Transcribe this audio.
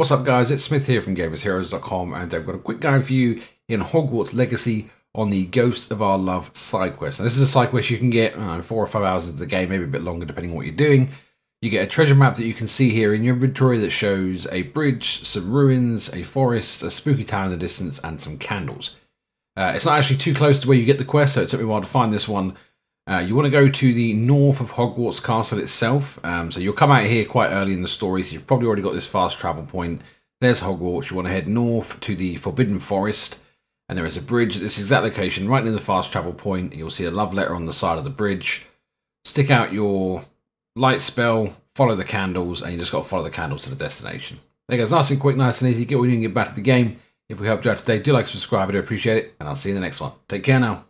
What's up guys, it's Smith here from GamersHeroes.com and I've got a quick guide for you in Hogwarts Legacy on the Ghost of Our Love side quest. Now this is a side quest you can get 4 or 5 hours into the game, maybe a bit longer depending on what you're doing. You get a treasure map that you can see here in your inventory that shows a bridge, some ruins, a forest, a spooky town in the distance and some candles. It's not actually too close to where you get the quest, so it took me a while to find this one. You want to go to the north of Hogwarts Castle itself, so you'll come out here quite early in the story, so you've probably already got this fast travel point. There's Hogwarts. You want to head north to the Forbidden Forest, and there is a bridge at this exact location, right near the fast travel point. You'll see a love letter on the side of the bridge. Stick out your light spell, follow the candles, and you just got to follow the candles to the destination. There goes, nice and quick, nice and easy. Get what you need and get back to the game. If we helped you out today, do like, subscribe, I do appreciate it, and I'll see you in the next one. Take care now.